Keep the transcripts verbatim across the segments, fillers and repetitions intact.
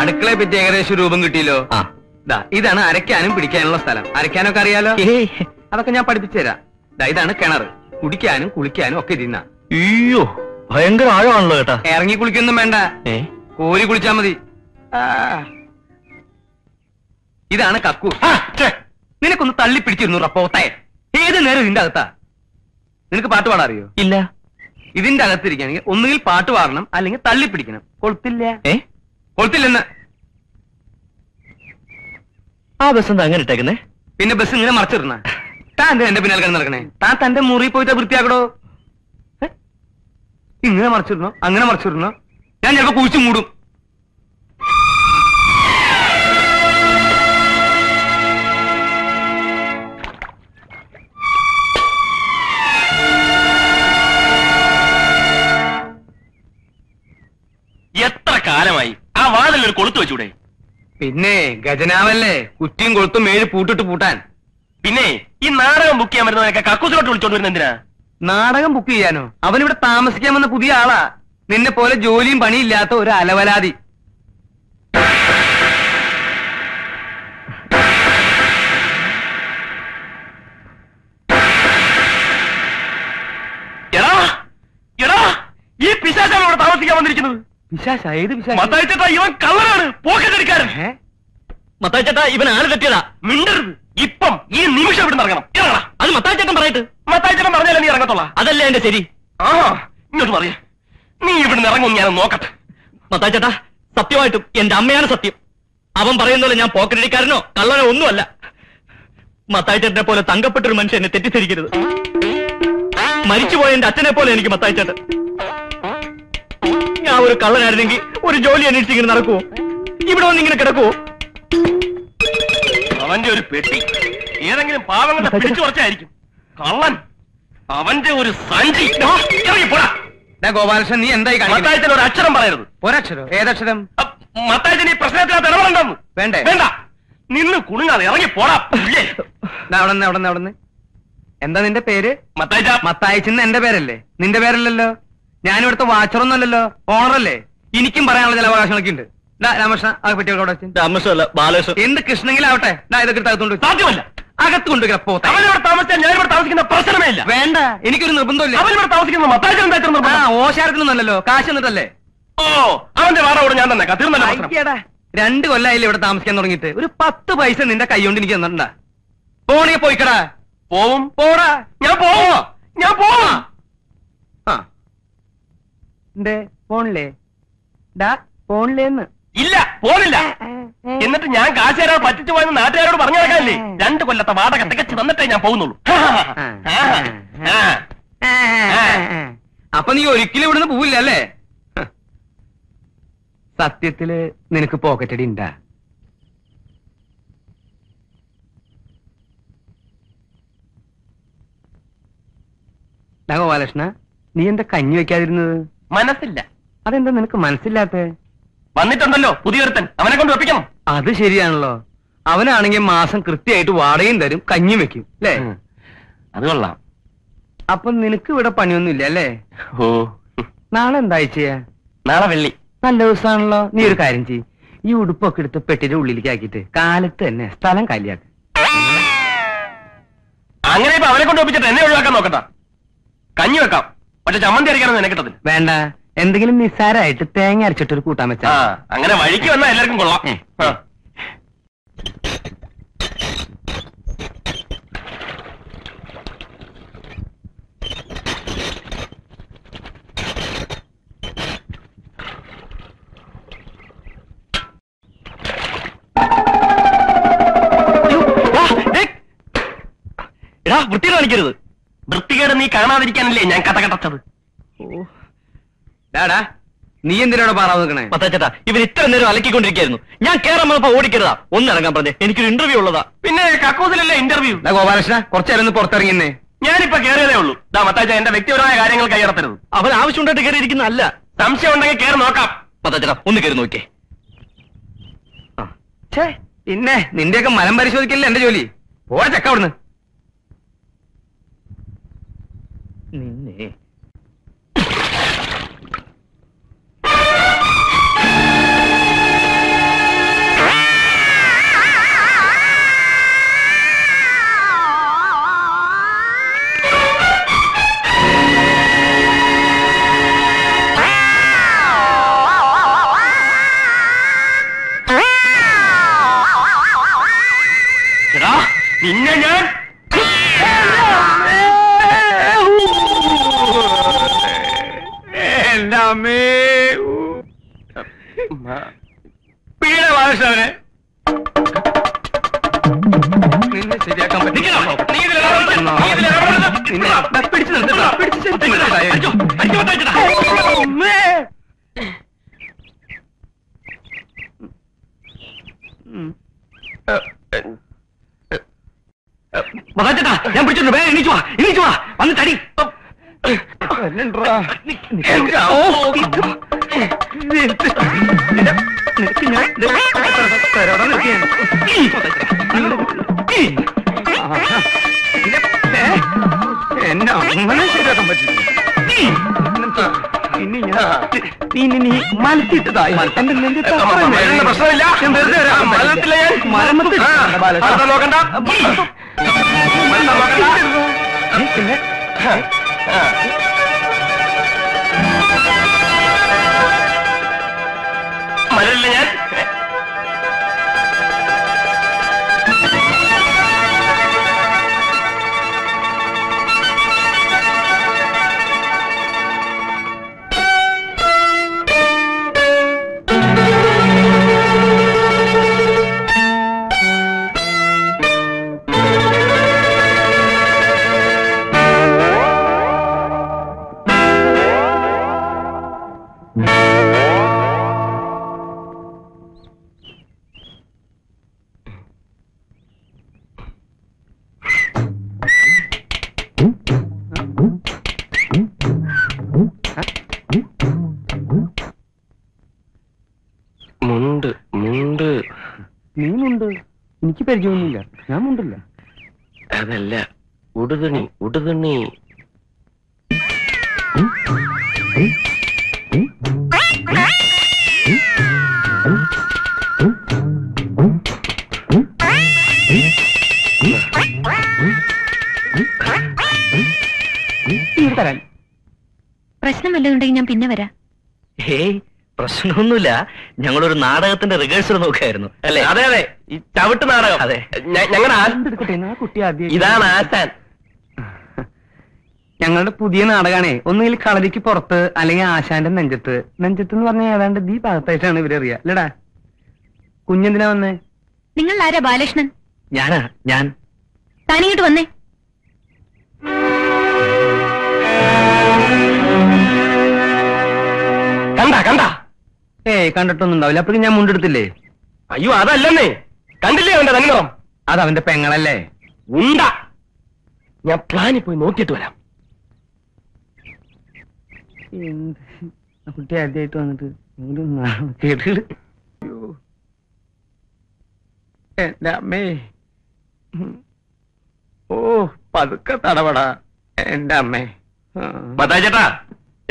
അടുക്കളയെ പറ്റി ഏകദേശം രൂപം കിട്ടിയല്ലോ. ഇതാണ് അരയ്ക്കാനും പിടിക്കാനുള്ള സ്ഥലം. അരയ്ക്കാനൊക്കെ അറിയാലോ, അതൊക്കെ ഞാൻ പഠിപ്പിച്ചു തരാം. ഇതാണ് കിണർ, കുടിക്കാനും കുളിക്കാനും ഒക്കെ ഇതിന്നാ. അയ്യോ ഭയങ്കര ആഴമാണല്ലോ കേട്ടാ. ഇറങ്ങി കുളിക്കൊന്നും വേണ്ട, കോരി കുളിച്ചാ മതി. ഇതാണ് കക്കൂർ. നിനക്കൊന്ന് തള്ളി പിടിച്ചിരുന്നു റപ്പോട്ടെ. ഏത് നേരം ഇതിന്റെ അകത്താ. നിനക്ക് പാട്ട് പാടാൻ അറിയോ? ഇല്ല. ഇതിന്റെ അകത്തിരിക്കുകയാണെങ്കിൽ ഒന്നുകിൽ പാട്ട് പാടണം, അല്ലെങ്കിൽ തള്ളി പിടിക്കണം. കൊളുത്തില്ല ഏ കൊളുത്തില്ലെന്ന്. ആ ബസ് എന്താ അങ്ങനെ ഇട്ടേക്കുന്നേ? പിന്നെ ബസ് ഇങ്ങനെ മറച്ചിരുന്ന താൻ എന്താ എന്റെ പിന്നാലെ നടക്കണേ? താൻ തന്റെ മുറി പോയിട്ട് വൃത്തിയാക്കടോ. ഇങ്ങനെ മറച്ചിരുന്നോ അങ്ങനെ മറച്ചിരുന്നോ, ഞാൻ ചിലപ്പോ കുഴിച്ചു മൂടും. എത്ര കാലമായി ആ വാതിൽ ഒരു കൊളുത്തു വെച്ചൂടെ? പിന്നെ ഗജനാവല്ലേ, കുറ്റിയും കൊളുത്തും ഏഴ് പൂട്ടിട്ട് പൂട്ടാൻ. പിന്നെ ഈ നാടകം ബുക്ക് ചെയ്യാൻ വരുന്നവരൊക്കെ കക്കൂസിലോട്ട് വിളിച്ചോണ്ട് വരുന്ന എന്തിനാ? നാടകം ബുക്ക് ചെയ്യാനോ? അവനിവിടെ താമസിക്കാൻ വന്ന പുതിയ ആളാ, നിന്നെ പോലെ ജോലിയും പണിയില്ലാത്ത ഒരു അലവലാതി. എടാ എടാ ഈ പിശാചാണ് ഇവിടെ താമസിക്കാൻ വന്നിരിക്കുന്നത്. മത്തായിച്ചേട്ടാ ഇവൻ കള്ളനാണ്, പോക്കറ്റടിക്കാരൻ. മത്തായിച്ചേട്ടാ ഇവൻ ആള് തെറ്റിയതാ. മിണ്ടരുത്, ഇപ്പം ഈ നിമിഷം ഇവിടെ ഇറങ്ങണം. അത് മത്തായിച്ചേട്ടൻ പറയട്ട്. മത്തായിച്ചേട്ടൻ പറഞ്ഞാലേ നീ ഇറങ്ങത്തുള്ള. അതല്ലേ എന്റെ ശരി. ആ ഇങ്ങോട്ട് പറയാ, നീ ഇവിടെ ഇറങ്ങും, ഞാൻ നോക്കട്ടെ. മത്തായിച്ചേട്ടാ സത്യമായിട്ടും എന്റെ അമ്മയാണ് സത്യം. അവൻ പറയുന്നല്ലോ, ഞാൻ പോക്കറ്റടിക്കാരനോ കള്ളനോ ഒന്നുമല്ല. മത്തായിച്ചേട്ടനെ പോലെ തങ്കപ്പെട്ടൊരു മനുഷ്യൻ എന്നെ തെറ്റിദ്ധരിക്കരുത്. മരിച്ചുപോയ എന്റെ അച്ഛനെ പോലെ എനിക്ക് മത്തായിച്ചേട്ടൻ. ഞാൻ ഒരു കള്ളനായിരുന്നെങ്കിൽ ഒരു ജോലി അന്വേഷിച്ച് ഇങ്ങനെ നടക്കുവോ? ഇവിടെ വന്ന് ഇങ്ങനെ കിടക്കുവോ? അവന്റെ ഒരു പെട്ടി ഏതെങ്കിലും പാവങ്ങളെ പിടിച്ചു കുറച്ചായിരിക്കും. കള്ളൻ അവന്റെ ഒരു സഞ്ചി. ഗോപാലകൃഷ്ണൻ നീ എന്തായി മത്തായിച്ചൻ ഒരു അക്ഷരം പറയരുത്. ഒരക്ഷരം? ഏതക്ഷരം? മത്തായിച്ചൻ ഈ പ്രശ്നത്തിനകത്ത് ഇടപെടണ്ടെന്ന്. വേണ്ടേ? വേണ്ട. നിന്ന് കുണുങ്ങാതെ ഇറങ്ങി പോടാ. അവിടെ അവിടെ അവിടെ എന്താ നിന്റെ പേര്? മത്തായിച്ച. മത്തായിച്ചെന്ന് എന്റെ പേരല്ലേ? നിന്റെ പേരല്ലല്ലോ. ഞാനിവിടുത്തെ വാച്ചറൊന്നും അല്ലല്ലോ, ഓണറല്ലേ. എനിക്കും പറയാനുള്ള ചില അവകാശങ്ങളൊക്കെ ഉണ്ട്. രാമകൃഷ്ണൻ പറ്റിയ എന്ത് കൃഷ്ണങ്കിലും ആവട്ടെ, ഇതൊക്കെ തകർത്തുകൊണ്ട് സാധ്യമല്ല. അകത്ത് കൊണ്ട് പ്രശ്നമേയില്ല. വേണ്ട, എനിക്കൊരു നിർബന്ധമില്ല. ഓശാരത്തിനൊന്നല്ലോ, കാശ് എന്നിട്ടല്ലേ. ഓ അവന്റെ വാറോട് ഞാൻ തന്നെ കത്തിരുന്നല്ലേടാ. രണ്ട് കൊല്ലായില്ല ഇവിടെ താമസിക്കാൻ തുടങ്ങിയിട്ട്. ഒരു പത്ത് പൈസ നിന്റെ കൈ കൊണ്ട് എനിക്ക് തന്നിട്ടുണ്ടാ. പോണേ പോയിക്കടാ. പോവും പോടാ. ഞാൻ പോവോ? ഞാൻ പോവാ. ആ പോണില്ലേ ഡാ, പോണില്ലേന്ന്. ഇല്ല, പോണില്ല. എന്നിട്ട് ഞാൻ കാശ് തരാതെ പറ്റിച്ചു പോയെന്ന് നാട്ടുകാരോട് പറഞ്ഞു നടക്കാനല്ലേ. രണ്ടു കൊല്ലത്തെ വാടക തികച്ചു തന്നിട്ടേ ഞാൻ പോകുന്നുള്ളൂ. അപ്പൊ നീ ഒരിക്കലും ഇവിടുന്ന് പോവില്ല അല്ലേ? സത്യത്തില് നിനക്ക് പോക്കറ്റടി ഉണ്ടാ? ഗോപാലകൃഷ്ണ നീ എന്താ കഞ്ഞി വെക്കാതിരുന്നത്? മനസ്സില്ല. അതെന്താ നിനക്ക് മനസ്സില്ലാത്ത? വന്നിട്ടുണ്ടല്ലോ പുതിയൊരുത്തൻ, അവനെ കൊണ്ട് വെപ്പിക്കണം. അത് ശരിയാണല്ലോ. അവനാണെങ്കിൽ മാസം കൃത്യമായിട്ട് വാടകയും തരും, കഞ്ഞിയും വെക്കും അല്ലേ. അത് കൊള്ളാം. അപ്പൊ നിനക്ക് ഇവിടെ പണിയൊന്നും ഇല്ല അല്ലേ? ഓ നാളെ എന്താ ചെയ്യാ? നാളെ വെള്ളി, നല്ല ദിവസമാണല്ലോ. നീ ഒരു കാര്യം ചെയ്യ്, ഈ ഉടുപ്പൊക്കെ എടുത്ത് പെട്ടിന്റെ ഉള്ളിലേക്ക് ആക്കിയിട്ട് കാലത്ത് തന്നെ സ്ഥലം കാലിയാക്ക. അങ്ങനെ ഇപ്പൊ അവനെ കൊണ്ട് വെപ്പിച്ചിട്ട് എന്നെ ഒഴിവാക്കാൻ നോക്കട്ടാ. കഞ്ഞി വെക്കാം, പക്ഷെ ചമ്മന്തി അരയ്ക്കാനൊന്നും എന്നെ കിട്ടത്തില്ല. വേണ്ട, എന്തെങ്കിലും നിസ്സാരമായിട്ട് തേങ്ങ അരച്ചിട്ടൊരു കൂട്ടാൻ വെച്ചാ. അങ്ങനെ വഴിക്ക് വന്നാൽ എല്ലാവർക്കും കൊള്ളാം. എടാ വൃത്തിയിൽ കാണിക്കരുത്. വൃത്തികേട് നീ കാണാതിരിക്കാനല്ലേ ഞാൻ കഥ കടച്ചത്. ഡാടാ നീ എന്തിനോട് പാറാവ് നിൽക്കണേ? മത്തായിച്ചേട്ടാ ഇവർ ഇത്ര നേരം അലക്കിക്കൊണ്ടിരിക്കായിരുന്നു. ഞാൻ കേറാൻ വന്നപ്പോ ഓടിക്കരുതാ. ഒന്നിറങ്ങാൻ പറഞ്ഞേ, എനിക്കൊരു ഇന്റർവ്യൂ ഉള്ളതാ. പിന്നെ കക്കൂസിലല്ലേ ഇന്റർവ്യൂ? ഗോപാലകൃഷ്ണ കുറച്ചേരൊന്ന് പുറത്തിറങ്ങിന്നേ. ഞാനിപ്പോ കേറിയതേ ഉള്ളൂ. ദാ മത്തായിച്ച എന്റെ വ്യക്തിപരമായ കാര്യങ്ങൾ കൈയടത്തരുത്. അവൻ ആവശ്യമുണ്ടായിട്ട് കയറിയിരിക്കുന്നതല്ല. സംശയം ഉണ്ടെങ്കിൽ കയറി നോക്കാം. മത്തായിച്ചേട്ടാ ഒന്ന് കയറി നോക്കിയേ. പിന്നെ നിന്റെയൊക്കെ മലം പരിശോധിക്കല്ലേ എന്റെ ജോലി. പോയ ചെക്ക അവിടുന്ന്. നിന്നെ പിന്നെ ഞാൻ എന്റെ അമ്മേ പിന്നീട് ബാലകൃഷ്ണവനെ നിന്നെ ശരിയാക്കാൻ പറ്റും. മഹാചേട്ടാ ഞാൻ പിടിച്ചിട്ടുണ്ട്, വേഗം എണീച്ചു വാ, എണീച്ചു വാ, വന്ന് തടി. എന്നെ അങ്ങനെ ശരിയാക്കാൻ പറ്റില്ല. ഇനി ഇനി മലത്തിട്ടതായി പ്രശ്നമില്ല, മരല്ല ഞാൻ പരിചയമൊന്നുമില്ല, ഞാൻ മുണ്ടില്ല. അതല്ല, ഉടുതുണി ഉടുതുണി തരാൻ. പ്രശ്നം വല്ലതുണ്ടെങ്കിൽ ഞാൻ പിന്നെ വരാം. ഏയ് പ്രശ്നമൊന്നുമില്ല, ഞങ്ങളൊരു നാടകത്തിന്റെ റിഹേഴ്സൽ നോക്കായിരുന്നു അല്ലേ? അതെ അതെ, ഈ ചവിട്ട് നാടകം. അതെ, ഞങ്ങളുടെ ആശാൻ ഇതാണ് ആശാൻ. ഞങ്ങളുടെ പുതിയ നാടകമാണേ, ഒന്നുകിൽ കളരിക്ക് പുറത്ത് അല്ലെങ്കിൽ ആശാന്റെ നെഞ്ചത്ത്. നെഞ്ചത്ത് എന്ന് പറഞ്ഞാൽ ഏതാണ്ട് ഈ ഭാഗത്തായിട്ടാണ് ഇവരറിയാ അല്ലടാ. കുഞ്ഞെന്തിനാ വന്നേ? നിങ്ങൾ ആരാ? ബാലകൃഷ്ണൻ. ഞാനാ. ഞാൻ താനിങ്ങോട്ട് വന്നേ. കണ്ടാ കണ്ടാ? ഏയ് കണ്ടിട്ടൊന്നും ഉണ്ടാവില്ല, അപ്പോഴേക്കും ഞാൻ മുണ്ടെടുത്തില്ലേ. അയ്യോ അതല്ലേ, കണ്ടില്ലേ അവന്റെ തന്നിറം? അത് അവന്റെ പെങ്ങളല്ലേ. ഉണ്ടാ, ഞാൻ പ്ലാനിൽ പോയി നോക്കിയിട്ട് വരാം. കുട്ടി ആദ്യമായിട്ട് വന്നിട്ട് കേട്ടിട്ട് എന്റെ അമ്മേ. ഓ പതുക്കെ തടപടാ എന്റെ അമ്മേ. ചേട്ടാ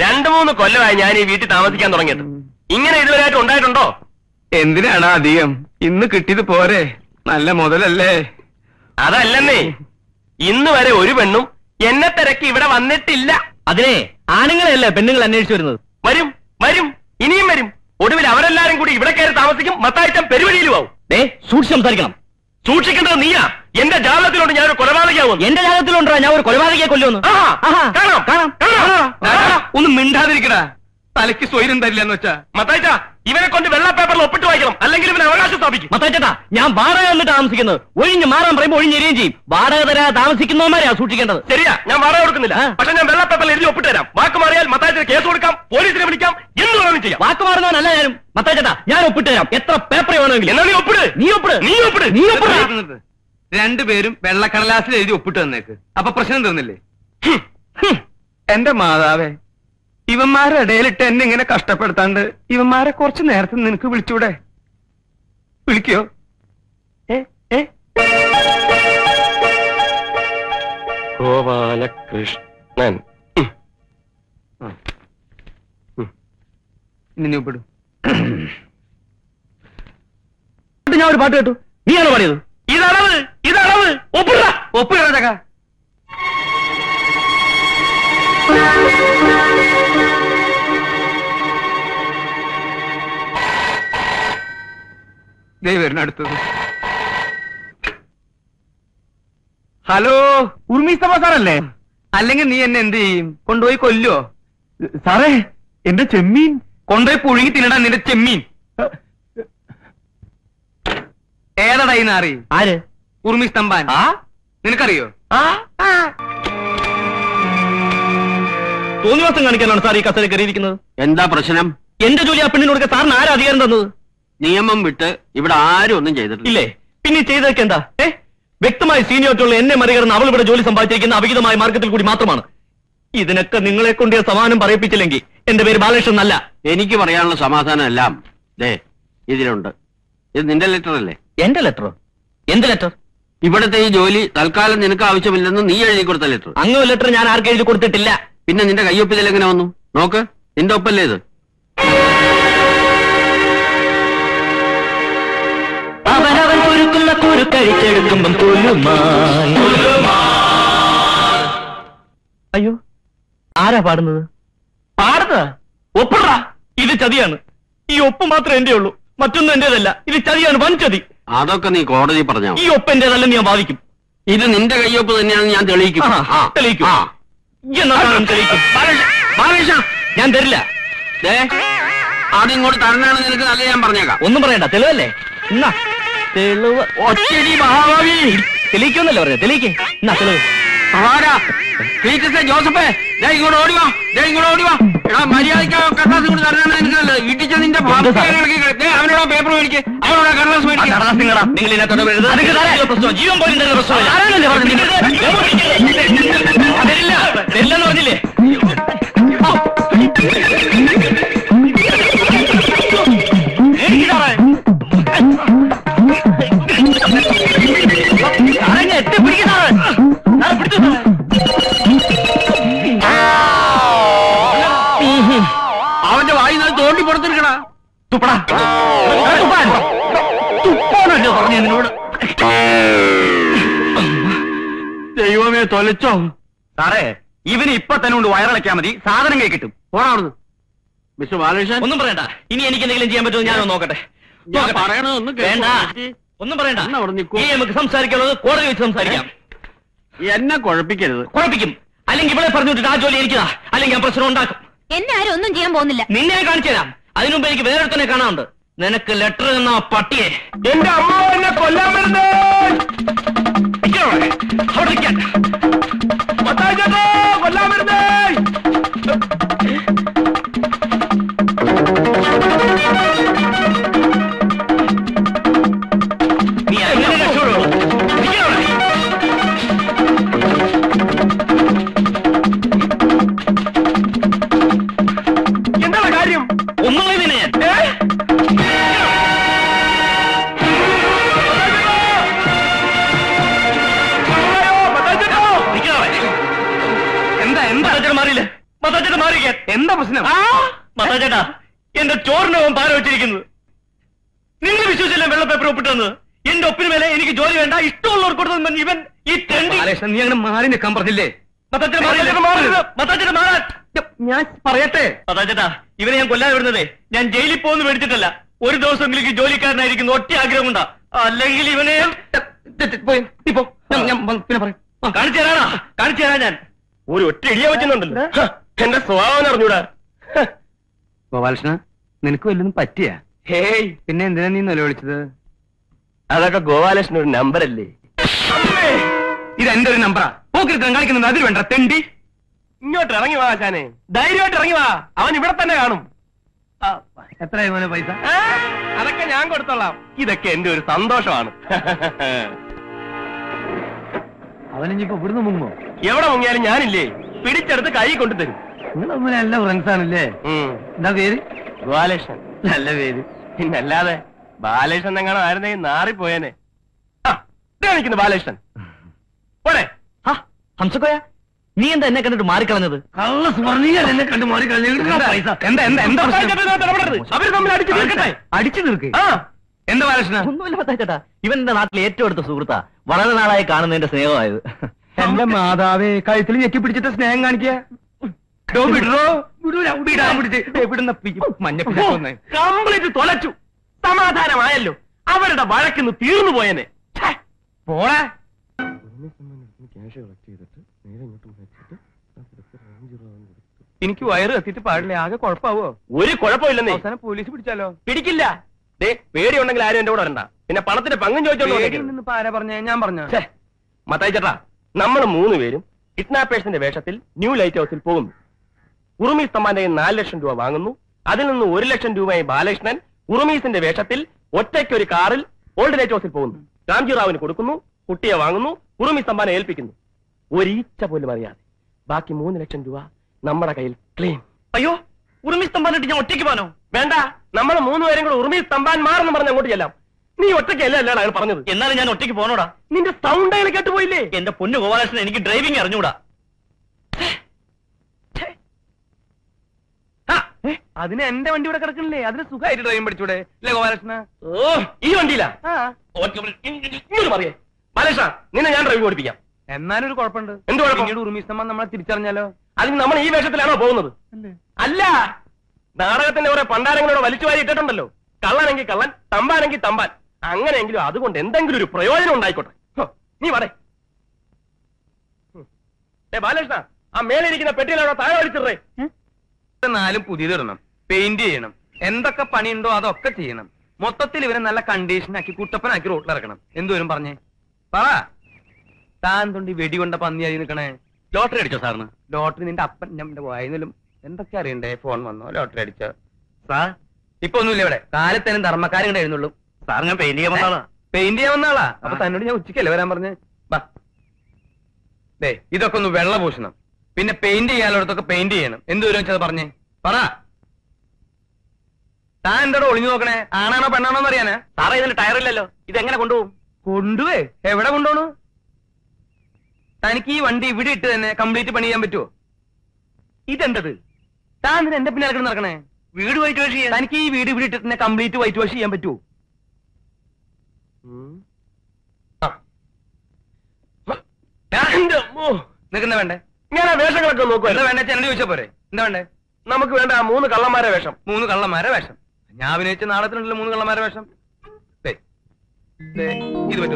രണ്ടു മൂന്ന് കൊല്ലമായി ഞാൻ ഈ വീട്ടിൽ താമസിക്കാൻ തുടങ്ങിയത്. ഇങ്ങനെ ഇതുവരെയായിട്ട് ഉണ്ടായിട്ടുണ്ടോ? എന്തിനാണ് അധികം, ഇന്ന് കിട്ടിയത് പോരെ, നല്ല മുതലല്ലേ. അതല്ലെന്നേ, ഇന്ന് വരെ ഒരു പെണ്ണും എന്നെ തിരക്കി ഇവിടെ വന്നിട്ടില്ല. അതിനെ ആണുങ്ങളെയല്ലേ പെണ്ണുങ്ങൾ അന്വേഷിച്ചു വരുന്നത്. വരും വരും, ഇനിയും വരും. ഒടുവിൽ അവരെല്ലാരും കൂടി ഇവിടെ കയറി താമസിക്കും. മത്തായിട്ടം പെരുവഴിയിലുമാവും. ഏ സൂക്ഷിച്ച് സംസാരിക്കണം. സൂക്ഷിക്കേണ്ടത് നീയാ. എന്റെ ജാതകത്തിലോട്ട് ഞാനൊരു കൊലപാതകയാവും. എന്റെ ജാതകത്തിലുണ്ടാ ഞാൻ ഒരു കൊലപാതകയെ കൊല്ലുമെന്ന്. ഒന്നും മിണ്ടാതിരിക്കടാ, തലയ്ക്ക് സ്വൈരം തരില്ല എന്ന് വെച്ചാ. മത്തായിച്ചാ ഇവനെ കൊണ്ട് വെള്ള പേപ്പറിൽ ഒപ്പിട്ട് വായിക്കണം, അല്ലെങ്കിൽ ഇവനെ അവകാശം സ്ഥാപിക്കും. മത്തായിച്ചാ ഞാൻ വാടക വന്നിട്ട് താമസിക്കുന്നത്. ഒഴിഞ്ഞ് മാറാൻ പറയുമ്പോൾ ഒഴിഞ്ഞെരിയും ചെയ്യും. വാടക തരാ താമസിക്കുന്നവന്മാരെയാ സൂക്ഷിക്കേണ്ടത്. ശരിയാ, ഞാൻ വാടക കൊടുക്കുന്നില്ല. പക്ഷെ ഞാൻ വെള്ള പേപ്പറിൽ എഴുതി ഒപ്പിട്ട് തരാം. വാക്ക് മാറിയാൽ മത്തായിച്ചിന് കേസ് കൊടുക്കാം, പോലീസിനെ വിളിക്കാം, എന്ത് വേണം ചെയ്യാം. വാക്ക് മാറുന്നവനല്ല ഞാനും. മത്തായിച്ചാ ഞാൻ ഒപ്പിട്ട് തരാം, എത്ര പേപ്പർ വേണമെങ്കിൽ. എന്നാ നീ ഒപ്പിട്, നീ ഒപ്പിട്, നീ ഒപ്പിട്, നീ ഒപ്പിടുന്നത്. രണ്ടുപേരും വെള്ളക്കടലാസിൽ എഴുതി ഒപ്പിട്ട് തന്നേക്ക്. അപ്പൊ പ്രശ്നം തീർന്നില്ലേ? എന്റെ മാതാവേ, ഇവന്മാരുടെ ഇടയിലിട്ട് എന്നെ ഇങ്ങനെ കഷ്ടപ്പെടുത്താണ്ട് ഇവന്മാരെ കുറച്ചു നേരത്തെ നിനക്ക് വിളിച്ചൂടെ? വിളിക്കോ? ഏ ഏ ഗോപാലകൃഷ്ണൻ. ഇനി ഒപ്പിടും. ഞാൻ ഒരു പാട്ട് കേട്ടു, നീയാണോ പാടിയത്? ഇതളവ് ഇതളവ് ഒപ്പിട ഒപ്പിട ചക്ക. ദൈവം അടുത്തത് ഹലോ ഉർമീസ സാറല്ലേ? അല്ലെങ്കിൽ നീ എന്നെ എന്ത് ചെയ്യും? കൊണ്ടുപോയി കൊല്ലോ? സാറേ എന്റെ ചെമ്മീൻ കൊണ്ടുപോയി പുഴുങ്ങി തിന്നടാ നിന്റെ ചെമ്മീൻ. ഏതാടാ ഈ നാറി? ആര്? ഉർമീസ് തമ്പാൻ. ആ നിനക്കറിയോ? ആ തോന്നിവാസം കാണിക്കാനാണ് സാർ ഈ കസേര കയറിയിരിക്കുന്നത്. എന്താ പ്രശ്നം? എന്റെ ജോലി ആ പെണ്ണിനോടൊക്കെ സാറിന് ആരാ അധികാരം തന്നത്? നിയമം വിട്ട് ഇവിടെ ആരും ഒന്നും ചെയ്തിട്ടില്ലേ? പിന്നെ ചെയ്തൊക്കെ എന്താ? ഏ വ്യക്തമായി സീനിയോറ്റുള്ള എന്നെ മറികടന്ന് അവൾ ഇവിടെ ജോലി സമ്പാദിച്ചിരിക്കുന്ന അവിഹിതമായ മാർഗത്തിൽ കൂടി മാത്രമാണ്. ഇതിനൊക്കെ നിങ്ങളെ കൊണ്ട് സമാധാനം പറയിപ്പിച്ചില്ലെങ്കിൽ എന്റെ പേര് ബാലകൃഷ്ണൻ അല്ല. എനിക്ക് പറയാനുള്ള സമാധാനം എല്ലാം ദേ ഇതിലുണ്ട്. ഇത് നിന്റെ ലെറ്റർ അല്ലേ? എന്റെ ലെറ്ററോ? എന്റെ ലെറ്റർ? ഇവിടത്തെ ഈ ജോലി തൽക്കാലം നിനക്ക് ആവശ്യമില്ലെന്ന് നീ എഴുതി കൊടുത്ത ലെറ്റർ. അങ്ങനെ ലെറ്റർ ഞാൻ ആർക്ക് എഴുതി കൊടുത്തിട്ടില്ല. പിന്നെ നിന്റെ കയ്യൊപ്പിൽ എങ്ങനെ വന്നു? നോക്ക്, നിന്റെ ഒപ്പല്ലേ ഇത്? അയ്യോ ആരാ പാടുന്നത്? പാടുന്നതാ? ഒപ്പടാ, ഇത് ചതിയാണ്. ഈ ഒപ്പ് മാത്രം എന്റെ ഉള്ളൂ, മറ്റൊന്നും എന്റേതല്ല. ഇത് ചതിയാണ്, വൻ ചതി. അതൊക്കെ നീ കോടതി പറഞ്ഞോ? ഈ ഒപ്പ് എന്റേതല്ലെന്ന് ഞാൻ വാദിക്കും. ഇത് നിന്റെ കയ്യൊപ്പ് തന്നെയാണെന്ന് ഞാൻ തെളിയിക്കും. തെളിയിക്കും ഞാൻ തരില്ല. അതിങ്ങോട്ട് തരണാണ് നിനക്ക് നല്ല. ഞാൻ പറഞ്ഞേക്കാം. ഒന്നും പറയണ്ട, തെളിവല്ലേ? എന്നാ തെളിവ് ഒറ്റടി മഹാഭാവി. തെളിയിക്കൊന്നല്ലേ പറഞ്ഞത്? തെളിയിക്കേ എന്നാ തെളിവ്. ജോസഫേ ഇങ്ങോട്ട് ഓടിവാ, ഇങ്ങോട്ട് ഓടിവാ. എടാ മര്യാദയ്ക്ക് കടലാസ് കൊണ്ട് തരണാണ് നിനക്കല്ലേ? വീട്ടിൽ നിന്റെ അവനോടാ പേപ്പർ മേടിക്കേ, അവനോടാ കടലാസ് മേടിക്കും. അവന്റെ വായി നാൾ തോണ്ടി പുറത്തിരിക്കണ തുപ്പടാ. തുപ്പാനല്ലോ പറഞ്ഞു എന്നോട്. ദൈവമേ തൊലച്ചോ. സാറേ ഇവന് ഇപ്പൊ തന്നെ കൊണ്ട് വയറിളക്കാ മതി, സാധനം കൈ കിട്ടും. പോണാവുന്നു മിസ്റ്റർ ബാലകൃഷ്ണൻ. ഒന്നും പറയണ്ട, ഇനി എനിക്ക് എന്തെങ്കിലും ചെയ്യാൻ പറ്റുമോ? ഞാനൊന്ന് നോക്കട്ടെ. പറയണതൊന്നും വേണ്ട, ഒന്നും പറയണ്ട. നമുക്ക് സംസാരിക്കാനുള്ളത് കോടതി വെച്ച് സംസാരിക്കാം. എന്നെ കുഴപ്പിക്കരുത്. കുഴപ്പിക്കും, അല്ലെങ്കിൽ ഇവിടെ പറഞ്ഞു വിട്ടിട്ട് ആ ജോലി എനിക്കതാ, അല്ലെങ്കിൽ ഞാൻ പ്രശ്നം ഉണ്ടാക്കും. എന്നെ ആരും ഒന്നും ചെയ്യാൻ പോകുന്നില്ല. നിന്നെ കാണിച്ചു തരാം. അതിനുമുമ്പ് എനിക്ക് വേറെ തന്നെ കാണാനുണ്ട്. നിനക്ക് ലെറ്റർ എന്ന പട്ടിയെ. എന്റെ അമ്മ എന്നെ കൊല്ലാൻ വരുന്നു. കൊല്ലാൻ വരുന്നേ. എന്താ പ്രശ്നം? മതാചേട്ടാ എന്റെ ചോറിന് അവൻ പാര വെച്ചിരിക്കുന്നത്. നിങ്ങൾ വിശ്വസിച്ചില്ല വെള്ള പേപ്പർ ഒപ്പിട്ട് തന്നത്. എന്റെ ഒപ്പിന് മേലെ എനിക്ക് ജോലി വേണ്ട, ഇഷ്ടമുള്ളവർ കൊടുത്തത് ഇവൻ. ഈ ടെൻഷൻ നീ അങ്ങനെ മാറി നിൽക്കാൻ പറഞ്ഞില്ലേ? ഞാൻ പറയട്ടെ മതാചേട്ടാ, ഇവനെ ഞാൻ കൊല്ലാതെ വിടുന്നതേ ഞാൻ ജയിലിൽ പോകുന്നു മേടിച്ചിട്ടല്ല. ഒരു ദിവസം എനിക്ക് ജോലിക്കാരനായിരിക്കുന്നു ഒറ്റ ആഗ്രഹം ഉണ്ടാ, അല്ലെങ്കിൽ ഇവനെ കാണിച്ചു തരാനാ കാണിച്ചു തരാ ഞാൻ ഒരു ഒറ്റ ഇടിയാ വെച്ചിട്ടുണ്ടല്ലോ. എന്റെ സ്വഭാവം അറിഞ്ഞൂടാ. ഗോപാലകൃഷ്ണ നിനക്ക് വല്ലതും പറ്റിയ? ഹേയ് പിന്നെ എന്തിനാ നീ നിലവിളിച്ചത്? അതൊക്കെ ഗോപാലകൃഷ്ണൻ ഒരു നമ്പറല്ലേ? ഇത് എന്റെ ഒരു നമ്പറാ. പോക്കിരുത്തം കളിക്കുന്നത് അതിൽ വേണ്ട തെണ്ടി. ഇങ്ങോട്ട് ഇറങ്ങി വാ ചാനെ, ധൈര്യമായിട്ട് ഇറങ്ങി വാ. അവൻ ഇവിടെ തന്നെ കാണും. എത്രയായി മോനെ പൈസ? അതൊക്കെ ഞാൻ കൊടുത്തോളാം. ഇതൊക്കെ എന്റെ ഒരു സന്തോഷമാണ്. അവനിപ്പോ ഇവിടുന്ന് മുങ്ങോ? എവിടെ മുങ്ങിയാലും ഞാനില്ലേ, പിടിച്ചെടുത്ത് കൈ കൊണ്ടു തരും. നിങ്ങളൊന്നും നല്ല ഫ്രണ്ട്സ് ആണല്ലേ? എന്താ പേര്? ബാലകൃഷ്ണൻ. നല്ല പേര്. പിന്നല്ലാതെ ബാലകൃഷ്ണൻ എങ്ങനെ ആയിരുന്നെങ്കിൽ നാറിപ്പോയനെ. കാണിക്കുന്നു ബാലകൃഷ്ണൻ. പോടെ ഹംസക്കോയ, നീ എന്താ എന്നെ കണ്ടിട്ട് മാറിക്കളഞ്ഞത്? അടിച്ചു തീർക്കേ. എന്താ ബാലകൃഷ്ണൻ? ഒന്നുമില്ല പത്താച്ചേട്ടാ, ഇവൻ എന്റെ നാട്ടിലെ ഏറ്റവും അടുത്ത സുഹൃത്താ. വളരെ നാളായി കാണുന്നതിന്റെ സ്നേഹമായത്. എന്റെ മാതാവേ, കഴുത്തിൽ ഞെക്കി പിടിച്ചിട്ട് സ്നേഹം കാണിക്കുക. കംപ്ലീറ്റ് തൊലച്ചു. സമാധാനമായല്ലോ, അവരുടെ വഴക്കിന്ന് തീർന്നു പോയനെ. പോടാ. ക്യാഷ് കളക്ട് ചെയ്തിട്ട് നേരെ ഇങ്ങോട്ട് വെച്ചിട്ട് എനിക്ക് വയറ് കത്തിട്ട് പാടില്ല. ആകെ കുഴപ്പമാവോ? ഒരു കുഴപ്പമില്ലെന്നേ. അവസാനം പോലീസ് പിടിച്ചാലോ? പിടിക്കില്ല. ദേ പേടി ഉണ്ടെങ്കിൽ ആരും എന്റെ കൂടെ വരണ്ട. പിന്നെ പണത്തിന്റെ പങ്കും ചോദിച്ചോളൂ. ആരാ പറഞ്ഞ? ഞാൻ പറഞ്ഞ മത്തായി ചേട്ടാ, നമ്മൾ മൂന്നുപേരും കിഡ്നാപ്പേഴ്സിന്റെ വേഷത്തിൽ ന്യൂ ലൈറ്റ് ഹൗസിൽ പോകുന്നു. ഉറുമി തമ്മാന്റെ നാല് ലക്ഷം രൂപ വാങ്ങുന്നു. അതിൽ നിന്ന് ഒരു ലക്ഷം രൂപയായി ബാലകൃഷ്ണൻ ഉറുമീസിന്റെ വേഷത്തിൽ ഒറ്റയ്ക്ക് ഒരു കാറിൽ ഓൾഡ് ലൈറ്റ് ഹൗസിൽ പോകുന്നു. രാംജിറാവിന് കൊടുക്കുന്നു, കുട്ടിയെ വാങ്ങുന്നു, ഉറുമി തമ്മാനെ ഏൽപ്പിക്കുന്നു. ഒരീച്ച പോലും അറിയാതെ ബാക്കി മൂന്ന് ലക്ഷം രൂപ നമ്മുടെ കയ്യിൽ ക്ലെയിം. അയ്യോ, ഉറുമീസ് തമ്പാനിട്ട് ഞാൻ ഒറ്റയ്ക്ക് പോകാനോ? വേണ്ട, നമ്മൾ മൂന്നുപേരും കൂടെ ഉറുമീസ് തമ്പാൻ മാറെന്ന് പറഞ്ഞ അങ്ങോട്ട് ചെല്ലാം. നീ ഒറ്റയ്ക്കല്ല അല്ല അയാൾ പറഞ്ഞത്. എന്നാലും ഞാൻ ഒറ്റയ്ക്ക് പോകണോടാ. നിന്റെ സൗണ്ട് അയാൾ കേട്ടുപോയില്ലേ? എന്റെ പൊന്നു ഗോപാലകൃഷ്ണൻ, എനിക്ക് ഡ്രൈവിംഗ് അറിഞ്ഞൂടാ. അതിന് എന്റെ വണ്ടി ഇവിടെ കിടക്കണില്ലേ? അതിന് സുഖമായിട്ട് ഡ്രൈവിംഗ് പഠിച്ചൂടെ? അല്ലേ ഗോപാലകൃഷ്ണ? ഓ, ഈ വണ്ടിയില്ല. ബാലകൃഷ്ണ, നിന്നെ ഞാൻ ഡ്രൈവിംഗ് പഠിപ്പിക്കാം. എന്നാലൊരു കുഴപ്പമുണ്ട്. എന്ത് കുഴപ്പം? ഉറുമീസ് തമ്പാൻ നമ്മളെ തിരിച്ചറിഞ്ഞാലോ? അതിന് നമ്മൾ ഈ വേഷത്തിലാണോ പോകുന്നത്? അല്ല, നാടകത്തിന്റെ കുറെ പണ്ടാരങ്ങളോട് വലിച്ചുവാരി ഇട്ടിട്ടുണ്ടല്ലോ. കള്ളനെങ്കിൽ കള്ളൻ, തമ്പാനെങ്കിൽ തമ്പാൻ. അങ്ങനെയെങ്കിലും അതുകൊണ്ട് എന്തെങ്കിലും ഒരു പ്രയോജനം ഉണ്ടായിക്കോട്ടെ. നീ വടേ ബാലകൃഷ്ണ, ആ മേലിരിക്കുന്ന പെട്ടിയിലാണോ താഴെ വലിച്ചിടേ? എന്നാലും പുതിയതിടണം, പെയിന്റ് ചെയ്യണം, എന്തൊക്കെ പണിയുണ്ടോ അതൊക്കെ ചെയ്യണം. മൊത്തത്തിൽ ഇവരെ നല്ല കണ്ടീഷനാക്കി കുട്ടപ്പനാക്കി റോട്ടിലിറക്കണം. എന്തുവരും പറഞ്ഞേ പറ. താൻ തൊണ്ടി വെടി കൊണ്ട പന്നിയായി നിൽക്കണേ. ലോട്ടറി അടിച്ചോ സാറിന്? ലോട്ടറി നിന്റെ അപ്പൻ ഞമ്മന്റെ വായനലും എന്തൊക്കെ അറിയണ്ടേ? ഫോൺ വന്നോ, ലോട്ടറി അടിച്ചോ? സാർ ഇപ്പൊ ഒന്നുമില്ല ഇവിടെ. കാലത്തേനും ധർമ്മക്കാരും കൂടെ എഴുന്നുള്ളൂ. സാർ ഞാൻ പെയിന്റ് ചെയ്യാൻ വന്നാളാ. പെയിന്റ് ചെയ്യാൻ വന്നാളാ? അപ്പൊ തന്നോട് ഞാൻ ഉച്ചയ്ക്കല്ലേ വരാൻ പറഞ്ഞേ? ദേ ഇതൊക്കെ ഒന്ന് വെള്ളപൂഷണം. പിന്നെ പെയിന്റ് ചെയ്യാനുള്ളടത്തൊക്കെ പെയിന്റ് ചെയ്യണം. എന്തുവരും വെച്ചത് പറഞ്ഞേ പറ. താൻ എന്തോടെ ഒളിഞ്ഞു നോക്കണേ? ആണാണോ പെണ്ണാണോ എന്ന് അറിയാനാ? സാറേ ഇതിന്റെ ടയറില്ലല്ലോ, ഇതെങ്ങനെ കൊണ്ടുപോകും? കൊണ്ടുപോയി എവിടെ കൊണ്ടുപോണു? തനിക്ക് ഈ വണ്ടി ഇവിടെ ഇട്ട് തന്നെ കംപ്ലീറ്റ് പണി ചെയ്യാൻ പറ്റുമോ? ഇതെന്തത്? താൻ ഇതിന് എന്റെ പിന്നാലെ നടക്കണേ? വീട് വൈറ്റ് വാഷ് ചെയ്യാൻ തനിക്ക് ഈ വീട് ഇവിടെ ഇട്ട് തന്നെ കംപ്ലീറ്റ് വൈറ്റ് വാഷ് ചെയ്യാൻ പറ്റുമോ? നിൽക്കുന്ന വേണ്ടേ? ഞാൻ ആ വേഷങ്ങളൊക്കെ നോക്കുക. എന്താ വേണ്ട? ചെന്നോട് ചോദിച്ചാ പോരെ? എന്താ വേണ്ടേ? നമുക്ക് വേണ്ട ആ മൂന്ന് കള്ളന്മാരെ വേഷം. മൂന്ന് കള്ളന്മാരെ വേഷം ഞാൻ അഭിനയിച്ച നാടകത്തിനുണ്ടല്ലോ. മൂന്ന് കള്ളന്മാരെ വേഷം ഇത് പറ്റും. നോക്കി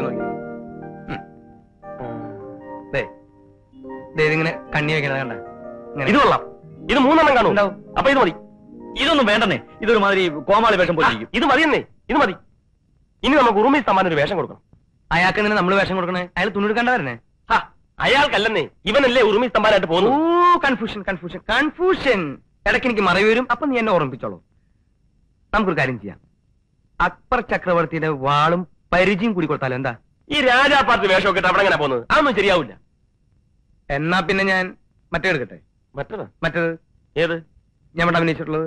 ഇങ്ങനെ കണ്ണി വെക്കണ കണ്ട. ഇത് കൊള്ളാം. ഇത് മൂന്നെണ്ണം കാണും. അപ്പൊ ഇത് മതി. ഇതൊന്നും വേണ്ടേ? ഇതൊരു മാതിരി കോമാളി വേഷം പോയിരിക്കും. ഇത് മതിയെന്നേ, ഇത് മതി. ഇനി നമുക്ക് ഉറുമി സമ്മാനം ഒരു വേഷം കൊടുക്കണം. അയാൾക്ക് തന്നെ നമ്മൾ വേഷം കൊടുക്കണേ? അയാൾ തുണിയെടുക്കണ്ടവരനെ? അയാൾക്കല്ലെന്നേ, ഇവനല്ലേ ഉറുമി സമ്മാനായിട്ട് പോകുന്നു. കൺഫ്യൂഷൻ കൺഫ്യൂഷൻ കൺഫ്യൂഷൻ ഇടയ്ക്ക് എനിക്ക് മറവി വരും. അപ്പൊ നീ എന്നെ ഓർമ്മിപ്പിച്ചോളൂ. നമുക്കൊരു കാര്യം ചെയ്യാം. അക്ബർ ചക്രവർത്തിയുടെ വാളും പരിചയം കൂടി കൊടുത്താലോ? എന്താ? ഈ രാജാ പാർട്ടി വേഷമൊക്കെ അവിടെ അങ്ങനെ പോകുന്നത് അതൊന്നും ശരിയാവില്ല. എന്നാ പിന്നെ ഞാൻ മറ്റേ എടുക്കട്ടെ. മറ്റേതാ? മറ്റേത് ഏത്? ഞാൻ ഇവിടെ അഭിനയിച്ചിട്ടുള്ളത്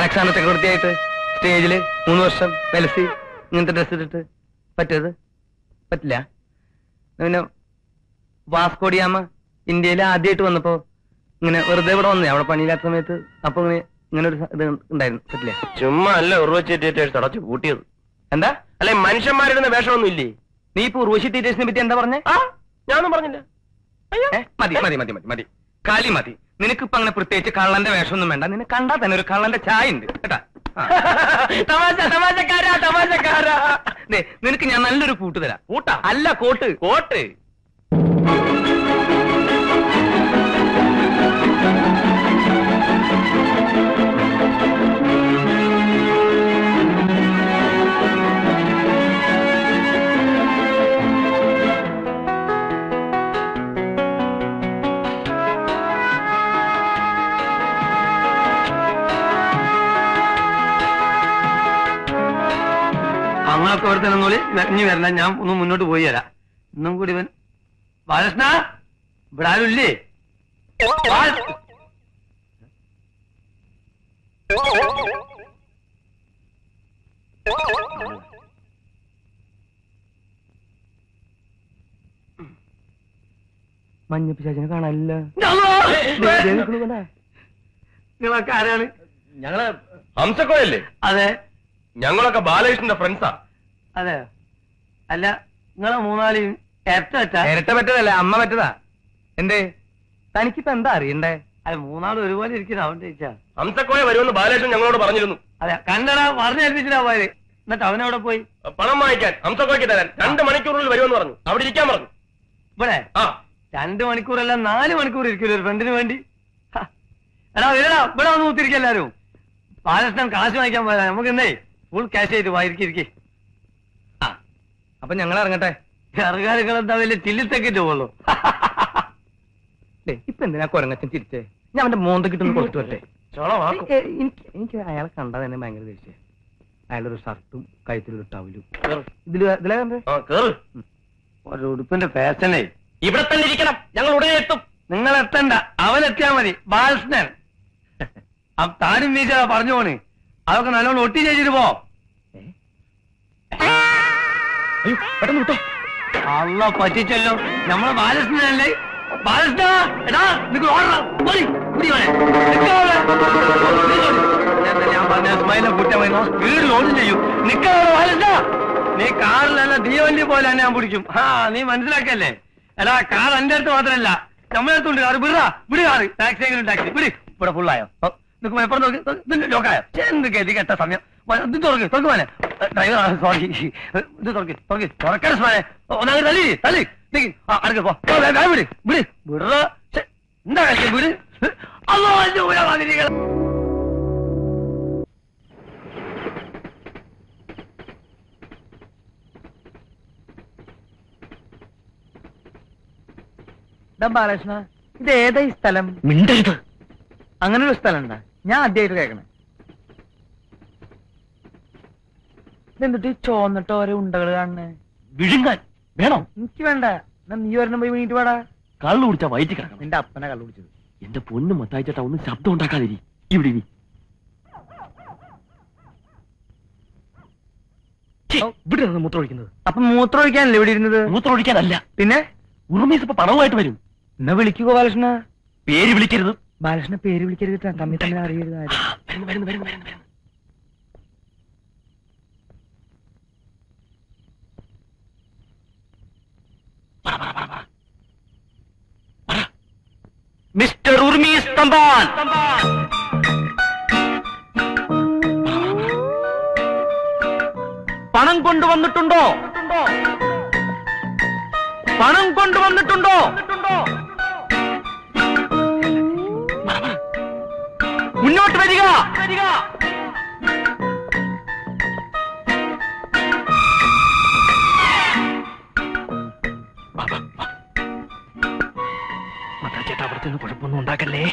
അലക്സാണ്ടർ ചക്രവർത്തിയായിട്ട് സ്റ്റേജില് മൂന്ന് വർഷം വെലസി ഇങ്ങനത്തെ ഡ്രസ് ഇട്ടിട്ട്. പറ്റേത് പറ്റില്ല. പിന്നെ വാസ്കോഡിയാമ ഇന്ത്യയിൽ ആദ്യമായിട്ട് വന്നപ്പോ ഇങ്ങനെ വെറുതെ ഇവിടെ വന്നേ, അവിടെ പണിയില്ലാത്ത സമയത്ത്. അപ്പൊ ഇങ്ങനെ ഇങ്ങനെ ഒരു ഇത് ഉണ്ടായിരുന്നു. പറ്റില്ല. ചുമ്മാ അല്ല ഉറവച്ചേറ്റേറ്റ് തടച്ചു കൂട്ടിയത്. എന്താ അല്ലെ മനുഷ്യന്മാരുടെ വേഷമൊന്നും ഇല്ലേ? നീ ഇപ്പൊ ഉർവശി ടീച്ചേഴ്സിനെ പറ്റി എന്താ പറഞ്ഞേ? ഞാനൊന്നും പറഞ്ഞില്ല. മതി മതി മതി മതി മതി കാലി മതി. നിനക്കിപ്പോ അങ്ങനെ പ്രത്യേകിച്ച് കള്ളന്റെ വേഷമൊന്നും വേണ്ട. നിന്നെ കണ്ടാ തന്നെ ഒരു കള്ളന്റെ ചായ ഉണ്ട് കേട്ടാ. നിനക്ക് ഞാൻ നല്ലൊരു കൂട്ട് തരാം. കൂട്ടാ അല്ല കോട്ട്. കോട്ട് അങ്ങനൊക്കെ ഓർത്തണം. പോലെ ഇനി വരണ്ട, ഞാൻ ഒന്ന് മുന്നോട്ട് പോയി തരാം. ഇന്നും കൂടി ഇവൻ ബാലകൃഷ്ണ ഇവിടെ ആരുല്ലേ? മഞ്ഞപ്പിശാചിനെ കാണാനില്ല. നിങ്ങളൊക്കെ ആരാണ്? ഞങ്ങള് ഹംസക്കോയല്ലേ? അതെ, ഞങ്ങളൊക്കെ ബാലകൃഷ്ണന്റെ ഫ്രണ്ട്സാ. അതെ. അല്ല നിങ്ങളെ മൂന്നാളി ഇരട്ട പറ്റാ? ഇരട്ട പറ്റതല്ല, അമ്മ പറ്റതാ. എന്തേ തനിക്കിപ്പോ എന്താ അറിയണ്ടേ? അത് മൂന്നാളും ഒരുപോലെ ഇരിക്കുന്ന അവൻ ചോദിച്ചാ. ഹംസക്കോയ വരുമെന്ന് ബാലകൃഷ്ണൻ ഞങ്ങളോട് പറഞ്ഞിരുന്നു. അതെ കണ്ടടാ, പറഞ്ഞേൽപ്പിച്ചിട്ടാ പോയത്. പണം വാങ്ങിക്കാൻ അംസക്കോയ്ക്ക് തരാൻ രണ്ട് മണിക്കൂറിൽ വരുമെന്ന് പറഞ്ഞു. അവിടെ ഇരിക്കാൻ പറഞ്ഞു. ഇവിടെ രണ്ട് മണിക്കൂറല്ല നാല് മണിക്കൂർ ഇരിക്കൂല ഒരു ഫ്രണ്ടിന് വേണ്ടി. എടാ ഇല്ലടാ ഇവിടെ ഒന്ന് കൂത്തിരിക്കുക എല്ലാരും. പാലസ്റ്റൻ കാശ് വാങ്ങിക്കാൻ പോയാ നമുക്ക് എന്നേ ഫുൾ ക്യാഷ് ചെയ്ത് വായിരിക്കിരിക്കേ. ആ അപ്പൊ ഞങ്ങൾ ഇറങ്ങട്ടെ. ചെറുകാലങ്ങളെന്താ വലിയ ചില്ലിത്തെക്കിട്ട് പോകുള്ളൂ. ഇപ്പൊ എന്തിനാ കൊരങ്ങച്ചൻ തിരിച്ചേ? ഞാൻ അവന്റെ മോന്തക്കിട്ടൊന്ന് കൊടുത്തു വരട്ടെ. എനിക്ക് എനിക്ക് അയാളെ കണ്ടാൽ തന്നെ ഭയങ്കര തിരിച്ചേ. അയാളൊരു ഷർട്ടും കഴുത്തിലൊരു ടവലും ഉടുപ്പിന്റെ ഫാഷനെ. ഇവിടെ തന്നെ ഇരിക്കണം, ഞങ്ങൾ ഉടനെ എത്തും. നിങ്ങൾ എത്തണ്ട, അവനെത്തിയാ മതി. ബാൽസ്നൻ താനും വീശ പറഞ്ഞു പോണേ. അതൊക്കെ നല്ലോണം ഒട്ടി ചെയ്തിട്ട് പോ. പെട്ടെന്ന് വിട്ടോ. അള്ള പറ്റിച്ചല്ലോ, നമ്മളെ ബാലസ്നല്ലേ. ബാലസ്ന എടാ നിങ്ങൾ ഓടും ചെയ്യും. നിക്കാവോ ബാലസ്ന, നീ കാറിലല്ല തീവണ്ടി പോലെ തന്നെ ഞാൻ പിടിക്കും. ആ നീ മനസ്സിലാക്കല്ലേ. എടാ കാർ എന്റെ അടുത്ത് മാത്രല്ല നമ്മളെ അടുത്തുണ്ട് കാറ്. വിടാ വിടി കാറ്. ടാക്സി എങ്കിലും ടാക്സി വിടി. ഇവിടെ ഫുള്ളായോ? നിനക്ക് മലപ്പുറം നോക്കി ലോക്കായോ? എന്ത് ഗതി കെട്ട സമയം. ഇത് തുറക്ക് തുറക്ക് മോനെ. ഡ്രൈവർ സോറി, ഇത് തുറക്ക് തുറക്ക് തുറക്കണ മോനെ. ഒന്നാമത് തള്ളി തള്ളി അടുക്ക പോ. വിട് വിട് വിട എന്താ കാര്യം വീട്. അല്ലോ ഊരാ. ബാലകൃഷ്ണ ഇത് ഏതാ ഈ സ്ഥലം? മിണ്ടരുത്. അങ്ങനെ ഒരു സ്ഥലം ഉണ്ടാ? ഞാൻ ആദ്യമായിട്ട് കേൾക്കണേ. എന്നിട്ട് ഈ ചോന്നിട്ട് ഓരോ ഉണ്ടകള് കാണണേ. വിഴുങ്ങാൻ വേണോ? എനിക്ക് വേണ്ട. നീ ഒരെണ്ണം പോയി വീണിട്ട് വേടാ. കള്ളു കുടിച്ചാ വയറ്റി കിടക്കണം. എന്റെ അപ്പനെ കള്ളു കുടിച്ചത്. എന്റെ പൊന്നു മത്തായിച്ചേട്ടാ ഒന്ന് ശബ്ദം ഉണ്ടാക്കാതിരി. ഇവിടെ ഇവിടെ നിന്ന് മൂത്രം ഒഴിക്കുന്നത്? അപ്പൊ മൂത്രം ഒഴിക്കാനല്ലേ ഇവിടെ ഇരുന്നത്? മൂത്രം ഒഴിക്കാനല്ല പിന്നെ. ഉറുമീസ് ഇപ്പൊ പണവുമായിട്ട് വരും. എന്നാ വിളിക്കുക ബാലകൃഷ്ണ. പേര് വിളിക്കരുത് ബാലകൃഷ്ണ, പേര് വിളിക്കരുത്. തമ്മിൽ തമ്മിൽ അറിയരുത്. മിസ്റ്റർ ഉറുമീസ് തമ്പാൻ. പണം കൊണ്ടുവന്നിട്ടുണ്ടോ? പണം കൊണ്ടുവന്നിട്ടുണ്ടോ? മുന്നോട്ട് വരിക. മത്തായിച്ചേട്ടാ അവിടെ നിന്ന് കുഴപ്പമൊന്നും ഉണ്ടാക്കല്ലേ.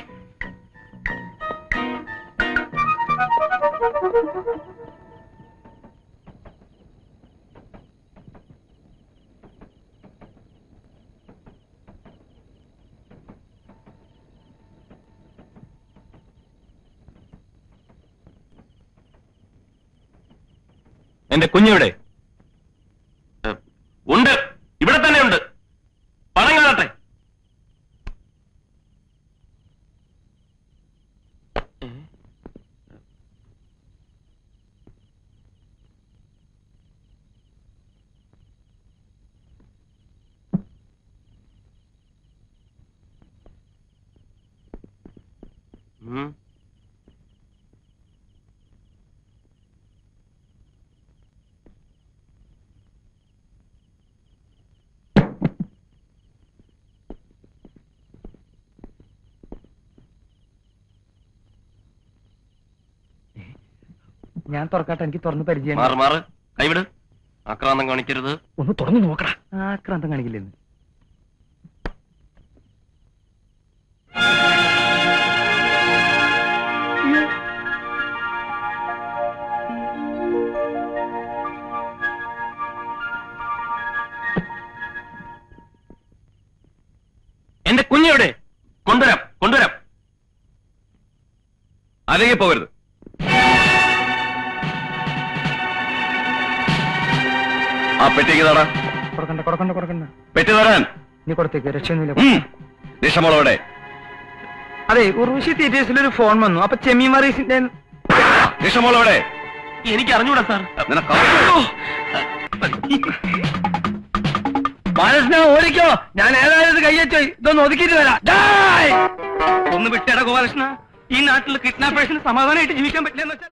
എന്റെ കുഞ്ഞിവിടെ ഉണ്ട്, ഇവിടെ തന്നെ ഉണ്ട്. പണം കാണട്ടെ. ഞാൻ തുറക്കാട്ടെ, എനിക്ക് തുറന്ന് പരിചയം. കൈവിട്, ആക്രാന്തം കാണിക്കരുത്. ഒന്ന് തുറന്നു നോക്കടാ. ആക്രാന്തം കാണിക്കില്ലെന്ന്. എന്റെ കുഞ്ഞെവിടെ? കൊണ്ടുവരാം കൊണ്ടുവരാം. അല്ലെങ്കിൽ പോകരുത്. ആ പെട്ടിക്ക് തടാ. കൊടുക്കണ്ട കൊടുക്കണ്ട കൊടുക്കണ്ട. പെട്ടി തരാൻ നീ കൊടുത്തേക്ക്. രക്ഷമോളോടെ അതെ ഉർവശി തിയേറ്റേഴ്സിൽ ഒരു ഫോൺ വന്നു. അപ്പൊ ചെമ്മീമറീസിന്റെ രക്ഷമോളോടെ എനിക്ക് അറിഞ്ഞൂടാ സാർ. ബാലകൃഷ്ണ ഓടിക്കോ. ഞാൻ ഏതായാലും കയ്യേറ്റോ. ഇതൊന്ന് ഒതുക്കിയിട്ട് വരാം. ഒന്ന് വിട്ടേടാ ഗോപാലകൃഷ്ണ. ഈ നാട്ടിൽ കിഡ്നാപ്പേഴ്സിന് സമാധാനമായിട്ട് ജീവിക്കാൻ പറ്റില്ലെന്ന് വെച്ചാൽ